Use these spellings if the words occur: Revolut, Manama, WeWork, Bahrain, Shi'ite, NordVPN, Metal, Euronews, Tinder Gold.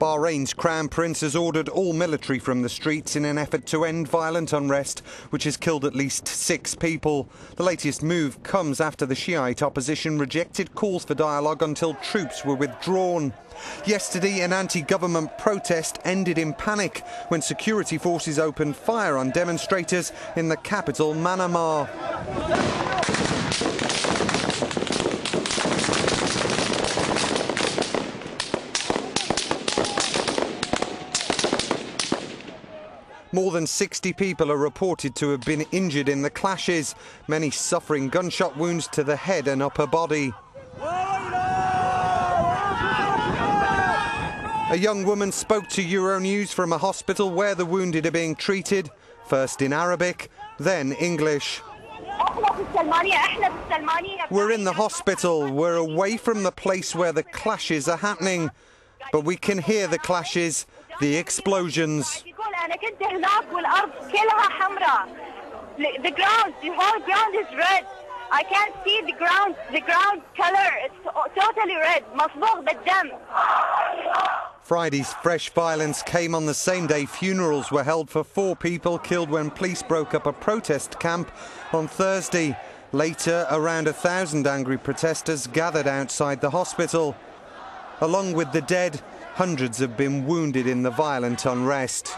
Bahrain's Crown Prince has ordered all military from the streets in an effort to end violent unrest, which has killed at least 6 people. The latest move comes after the Shiite opposition rejected calls for dialogue until troops were withdrawn. Yesterday, an anti-government protest ended in panic when security forces opened fire on demonstrators in the capital, Manama. More than 60 people are reported to have been injured in the clashes, many suffering gunshot wounds to the head and upper body. A young woman spoke to Euronews from a hospital where the wounded are being treated, first in Arabic, then English. "We're in the hospital, we're away from the place where the clashes are happening, but we can hear the clashes, the explosions." The ground, the whole ground is red. I can't see the ground color, it's totally red. Friday's fresh violence came on the same day funerals were held for 4 people killed when police broke up a protest camp on Thursday. Later, around 1,000 angry protesters gathered outside the hospital. Along with the dead, hundreds have been wounded in the violent unrest.